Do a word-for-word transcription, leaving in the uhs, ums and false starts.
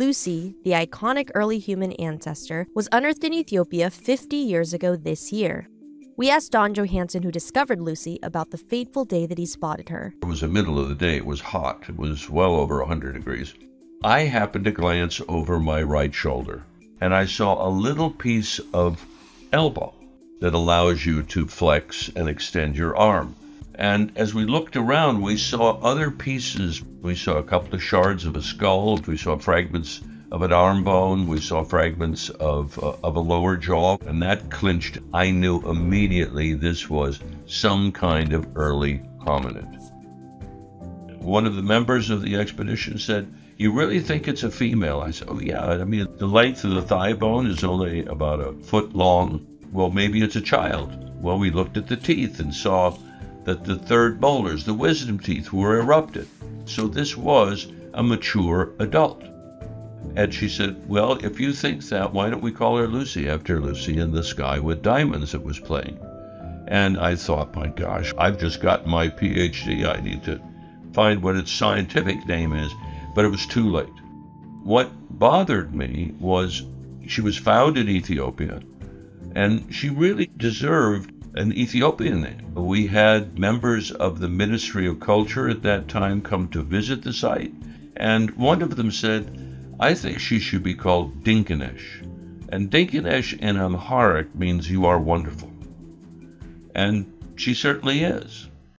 Lucy, the iconic early human ancestor, was unearthed in Ethiopia fifty years ago this year. We asked Don Johanson, who discovered Lucy, about the fateful day that he spotted her. It was the middle of the day. It was hot. It was well over one hundred degrees. I happened to glance over my right shoulder, and I saw a little piece of elbow that allows you to flex and extend your arm. And as we looked around, we saw other pieces. We saw a couple of shards of a skull. We saw fragments of an arm bone. We saw fragments of, uh, of a lower jaw. And that clinched. I knew immediately this was some kind of early hominid. One of the members of the expedition said, "You really think it's a female?" I said, "Oh, yeah. I mean, the length of the thigh bone is only about a foot long. Well, maybe it's a child." Well, we looked at the teeth and saw that the third molars, the wisdom teeth, were erupted. So this was a mature adult. And she said, "Well, if you think that, why don't we call her Lucy, after Lucy in the Sky with Diamonds that was playing?" And I thought, my gosh, I've just got my P H D. I need to find what its scientific name is. But it was too late. What bothered me was she was found in Ethiopia, and she really deserved an Ethiopian name. We had members of the Ministry of Culture at that time come to visit the site, and one of them said, "I think she should be called Dinkinesh." And Dinkinesh in Amharic means "you are wonderful." And she certainly is.